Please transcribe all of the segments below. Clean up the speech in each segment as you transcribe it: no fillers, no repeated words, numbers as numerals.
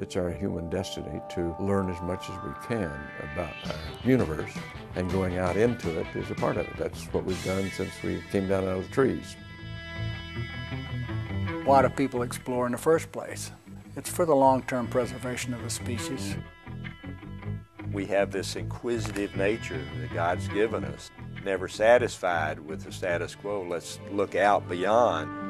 It's our human destiny to learn as much as we can about our universe, and going out into it is a part of it. That's what we've done since we came down out of the trees. Why do people explore in the first place? It's for the long-term preservation of the species. We have this inquisitive nature that God's given us. Never satisfied with the status quo. Let's look out beyond.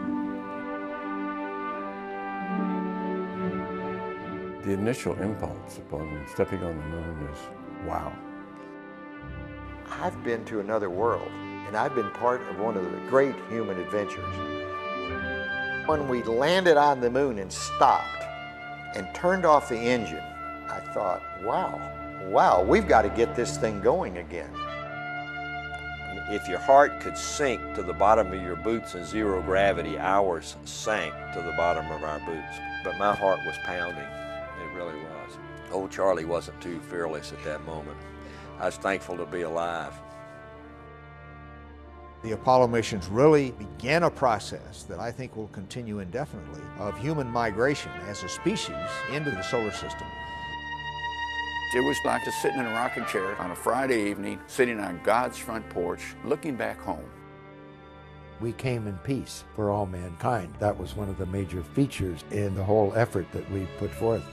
The initial impulse upon stepping on the moon is, wow. I've been to another world, and I've been part of one of the great human adventures. When we landed on the moon and stopped and turned off the engine, I thought, wow, we've got to get this thing going again. If your heart could sink to the bottom of your boots in zero gravity, ours sank to the bottom of our boots. But my heart was pounding. It really was. Old Charlie wasn't too fearless at that moment. I was thankful to be alive. The Apollo missions really began a process that I think will continue indefinitely of human migration as a species into the solar system. It was like just sitting in a rocking chair on a Friday evening, sitting on God's front porch, looking back home. We came in peace for all mankind. That was one of the major features in the whole effort that we put forth.